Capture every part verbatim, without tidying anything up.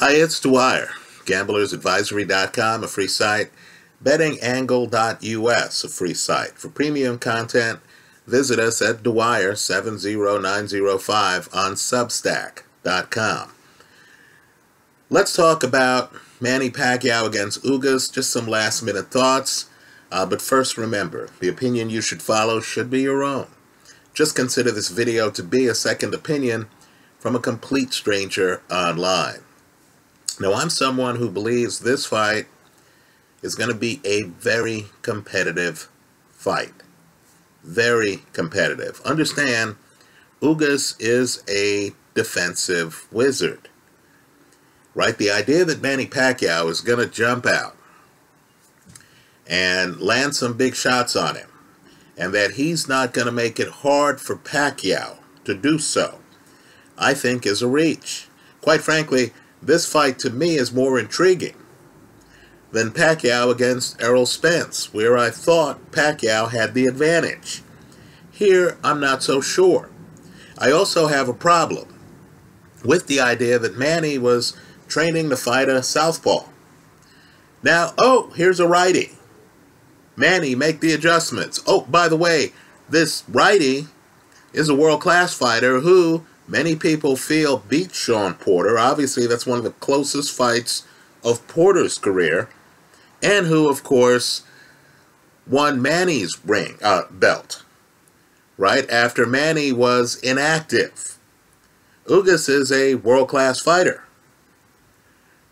Hi, it's Dwyer, Gamblers Advisory dot com, a free site, Betting Angle dot U S, a free site. For premium content, visit us at Dwyer seven oh nine oh five on Substack dot com. Let's talk about Manny Pacquiao against Ugas, just some last-minute thoughts. Uh, but first, remember, the opinion you should follow should be your own. Just consider this video to be a second opinion from a complete stranger online. Now, I'm someone who believes this fight is going to be a very competitive fight. Very competitive. Understand, Ugas is a defensive wizard, right? The idea that Manny Pacquiao is going to jump out and land some big shots on him, and that he's not going to make it hard for Pacquiao to do so, I think is a reach. Quite frankly, this fight to me is more intriguing than Pacquiao against Errol Spence, where I thought Pacquiao had the advantage. Here, I'm not so sure. I also have a problem with the idea that Manny was training to fight a southpaw. Now, oh, here's a righty. Manny, make the adjustments. Oh, by the way, this righty is a world-class fighter who many people feel beat Shawn Porter. Obviously, that's one of the closest fights of Porter's career, and who, of course, won Manny's ring uh, belt, right, after Manny was inactive. Ugas is a world-class fighter,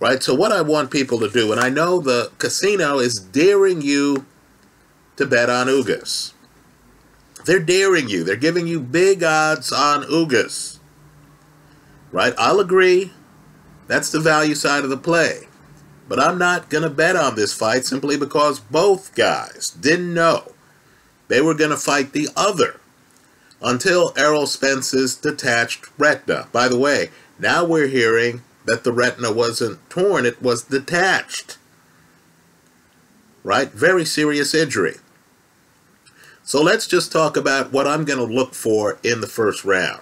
right? So what I want people to do, and I know the casino is daring you to bet on Ugas. They're daring you. They're giving you big odds on Ugas. Right? I'll agree. That's the value side of the play. But I'm not going to bet on this fight simply because both guys didn't know they were going to fight the other until Errol Spence's detached retina. By the way, now we're hearing that the retina wasn't torn, it was detached. Right? Very serious injury. So let's just talk about what I'm going to look for in the first round.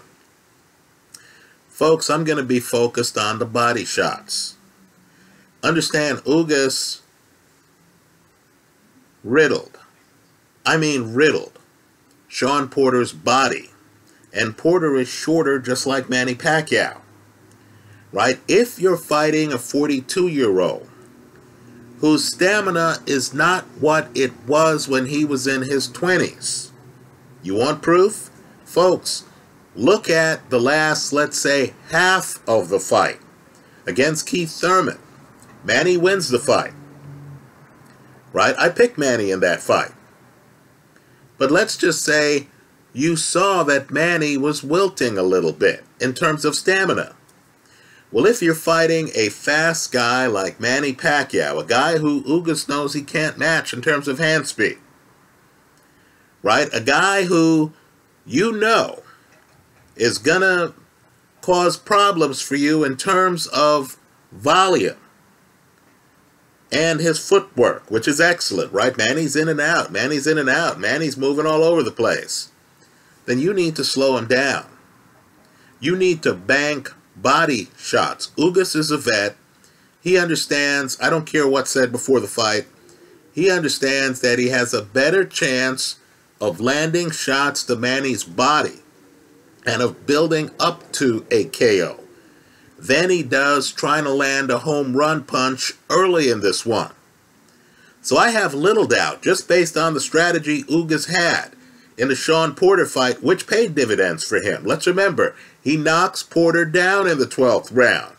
Folks, I'm going to be focused on the body shots. Understand, Ugas riddled. I mean riddled. Shawn Porter's body. And Porter is shorter, just like Manny Pacquiao. Right? If you're fighting a forty-two-year-old whose stamina is not what it was when he was in his twenties, you want proof? Folks, look at the last, let's say, half of the fight against Keith Thurman. Manny wins the fight, right? I picked Manny in that fight. But let's just say you saw that Manny was wilting a little bit in terms of stamina. Well, if you're fighting a fast guy like Manny Pacquiao, a guy who Ugas knows he can't match in terms of hand speed, right? A guy who you know is going to cause problems for you in terms of volume and his footwork, which is excellent, right? Manny's in and out, Manny's in and out, Manny's moving all over the place. Then you need to slow him down. You need to bank body shots. Ugas is a vet. He understands, I don't care what's said before the fight, he understands that he has a better chance of landing shots to Manny's body and of building up to a K O than he does trying to land a home run punch early in this one. So I have little doubt, just based on the strategy Ugas had in the Shawn Porter fight, which paid dividends for him. Let's remember, he knocks Porter down in the twelfth round.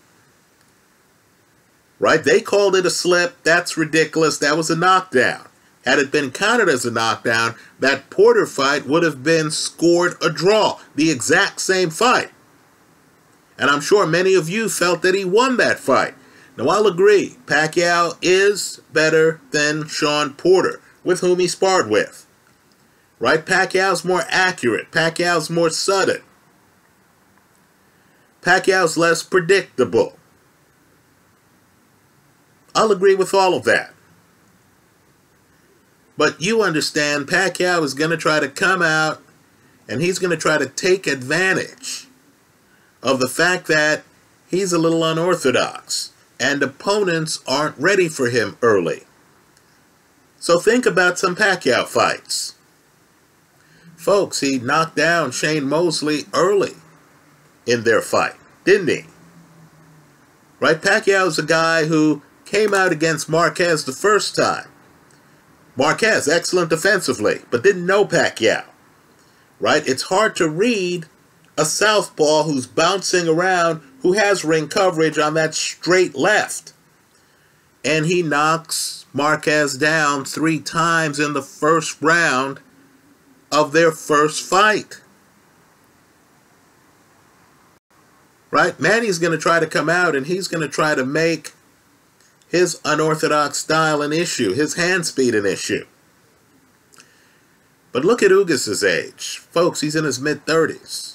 Right? They called it a slip. That's ridiculous. That was a knockdown. Had it been counted as a knockdown, that Porter fight would have been scored a draw, the exact same fight. And I'm sure many of you felt that he won that fight. Now, I'll agree, Pacquiao is better than Shawn Porter, with whom he sparred with. Right? Pacquiao's more accurate. Pacquiao's more sudden. Pacquiao's less predictable. I'll agree with all of that. But you understand, Pacquiao is going to try to come out and he's going to try to take advantage of the fact that he's a little unorthodox. and opponents aren't ready for him early. So think about some Pacquiao fights. Folks, he knocked down Shane Mosley early in their fight, didn't he? Right? Pacquiao's a guy who came out against Marquez the first time. Marquez, excellent defensively, but didn't know Pacquiao. Right? It's hard to read a southpaw who's bouncing around, who has ring coverage on that straight left. And he knocks Marquez down three times in the first round of their first fight. Right? Manny's going to try to come out and he's going to try to make his unorthodox style an issue, his hand speed an issue. But look at Ugas' age. Folks, he's in his mid thirties.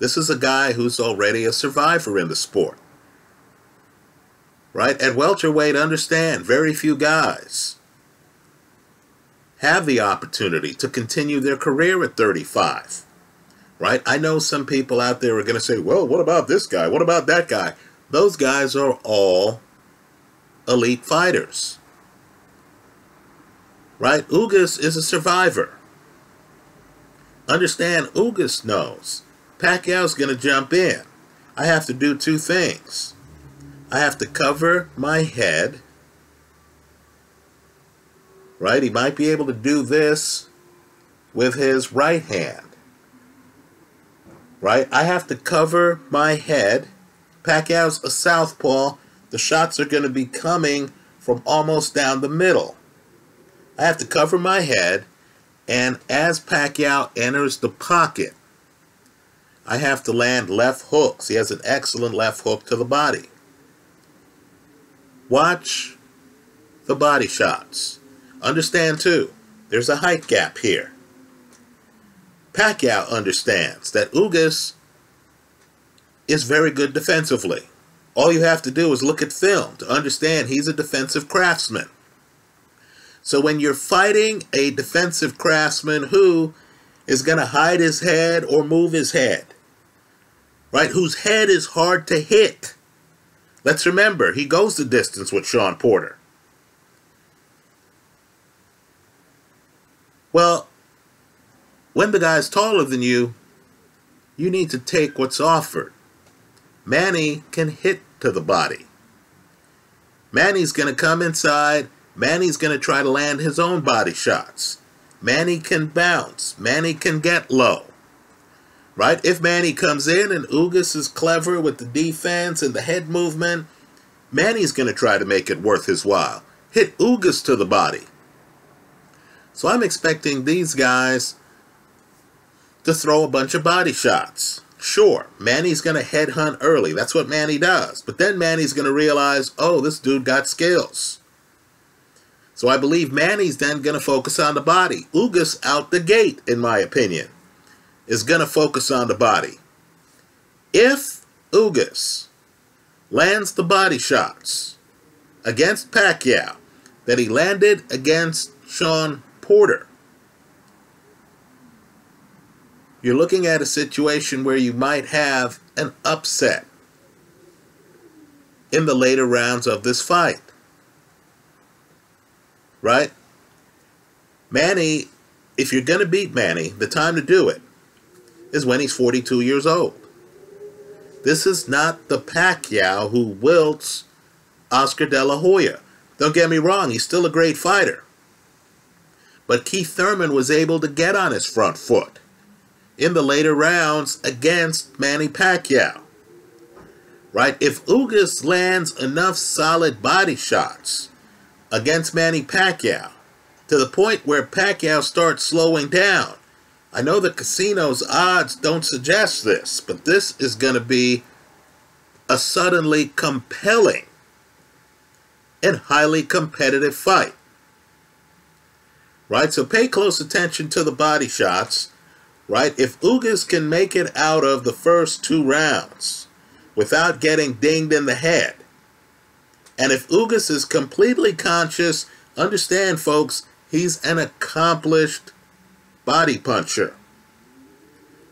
This is a guy who's already a survivor in the sport. Right? At welterweight, understand, very few guys have the opportunity to continue their career at thirty-five. Right? I know some people out there are going to say, well, what about this guy? What about that guy? Those guys are all elite fighters. Right? Ugas is a survivor. Understand, Ugas knows Pacquiao's going to jump in. I have to do two things. I have to cover my head. Right? He might be able to do this with his right hand. Right? I have to cover my head. Pacquiao's a southpaw. The shots are going to be coming from almost down the middle. I have to cover my head, and as Pacquiao enters the pocket, I have to land left hooks. He has an excellent left hook to the body. Watch the body shots. Understand, too, there's a height gap here. Pacquiao understands that Ugas is very good defensively. All you have to do is look at film to understand he's a defensive craftsman. So when you're fighting a defensive craftsman who is going to hide his head or move his head, right, whose head is hard to hit. Let's remember, he goes the distance with Shawn Porter. Well, when the guy's taller than you, you need to take what's offered. Manny can hit to the body. Manny's going to come inside. Manny's going to try to land his own body shots. Manny can bounce. Manny can get low. Right? If Manny comes in and Ugas is clever with the defense and the head movement, Manny's going to try to make it worth his while. Hit Ugas to the body. So I'm expecting these guys to throw a bunch of body shots. Sure, Manny's going to headhunt early. That's what Manny does. But then Manny's going to realize, oh, this dude got skills. So I believe Manny's then going to focus on the body. Ugas out the gate, in my opinion, is going to focus on the body. If Ugas lands the body shots against Pacquiao that he landed against Shawn Porter, you're looking at a situation where you might have an upset in the later rounds of this fight. Right? Manny, if you're going to beat Manny, the time to do it is when he's forty-two years old. This is not the Pacquiao who wilts Oscar De La Hoya. Don't get me wrong, he's still a great fighter. But Keith Thurman was able to get on his front foot in the later rounds against Manny Pacquiao. Right? If Ugas lands enough solid body shots against Manny Pacquiao, to the point where Pacquiao starts slowing down. I know the casino's odds don't suggest this, but this is going to be a suddenly compelling and highly competitive fight. Right? So pay close attention to the body shots. Right? If Ugas can make it out of the first two rounds without getting dinged in the head, and if Ugas is completely conscious, understand, folks, he's an accomplished body puncher.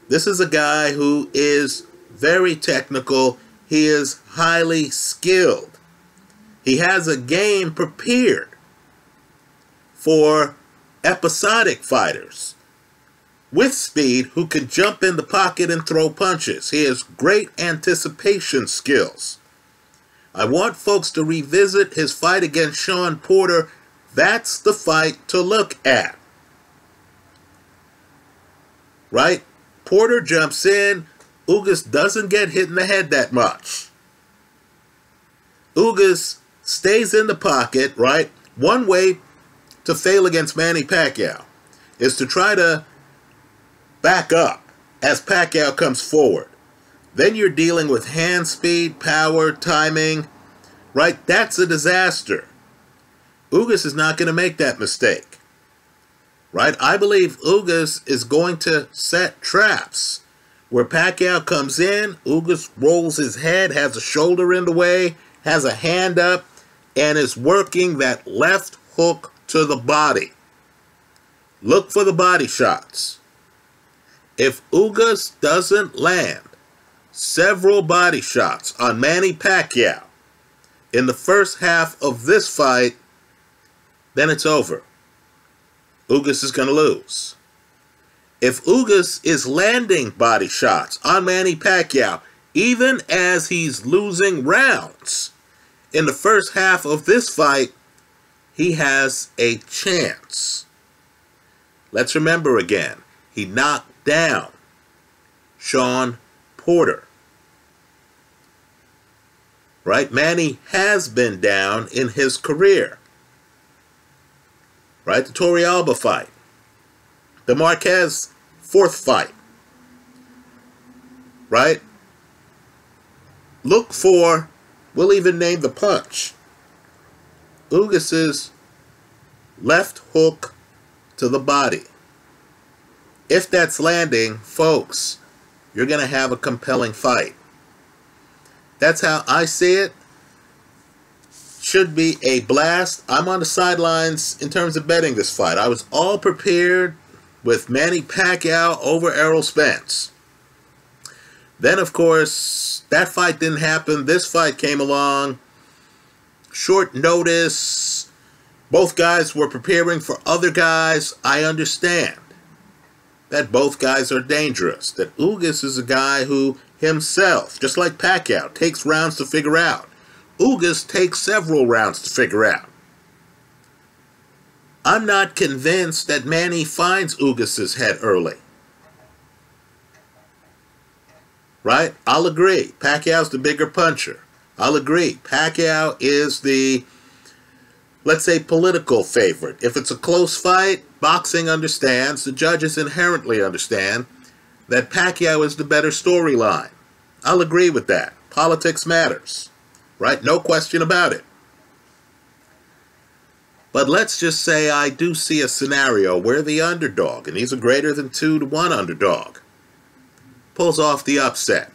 This is a guy who is very technical, He is highly skilled. He has a game prepared for episodic fighters with speed who can jump in the pocket and throw punches. He has great anticipation skills. I want folks to revisit his fight against Shawn Porter. That's the fight to look at. Right? Porter jumps in. Ugas doesn't get hit in the head that much. Ugas stays in the pocket, right? One way to fail against Manny Pacquiao is to try to back up as Pacquiao comes forward. Then you're dealing with hand speed, power, timing, right? That's a disaster. Ugas is not going to make that mistake, right? I believe Ugas is going to set traps where Pacquiao comes in, Ugas rolls his head, has a shoulder in the way, has a hand up, and is working that left hook to the body. Look for the body shots. If Ugas doesn't land several body shots on Manny Pacquiao in the first half of this fight, then it's over. Ugas is going to lose. If Ugas is landing body shots on Manny Pacquiao, even as he's losing rounds in the first half of this fight, he has a chance. Let's remember again, he knocked down Shawn Porter. Right? Manny has been down in his career. Right? The Torrealba fight. The Marquez fourth fight, right? Look for, we'll even name the punch, Ugas's left hook to the body. If that's landing, folks, you're going to have a compelling fight. That's how I see it. Should be a blast. I'm on the sidelines in terms of betting this fight. I was all prepared with Manny Pacquiao over Errol Spence. Then, of course, that fight didn't happen. This fight came along. Short notice. Both guys were preparing for other guys. I understand that both guys are dangerous. That Ugas is a guy who himself, just like Pacquiao, takes rounds to figure out. Ugas takes several rounds to figure out. I'm not convinced that Manny finds Ugas's head early. Right? I'll agree. Pacquiao's the bigger puncher. I'll agree. Pacquiao is the, let's say, political favorite. If it's a close fight, boxing understands, the judges inherently understand that Pacquiao is the better storyline. I'll agree with that. Politics matters. Right? No question about it. But let's just say I do see a scenario where the underdog, and he's a greater than two to one underdog, pulls off the upset.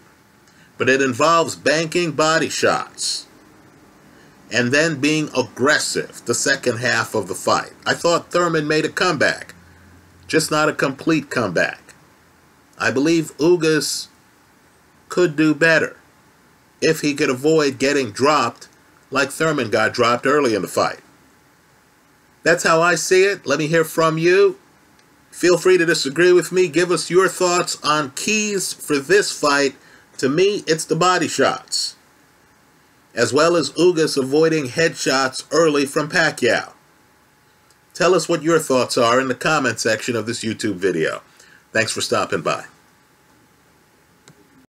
But it involves banking body shots and then being aggressive the second half of the fight. I thought Thurman made a comeback, just not a complete comeback. I believe Ugas could do better if he could avoid getting dropped like Thurman got dropped early in the fight. That's how I see it. Let me hear from you. Feel free to disagree with me. Give us your thoughts on keys for this fight. To me, it's the body shots, as well as Ugas avoiding headshots early from Pacquiao. Tell us what your thoughts are in the comment section of this YouTube video. Thanks for stopping by.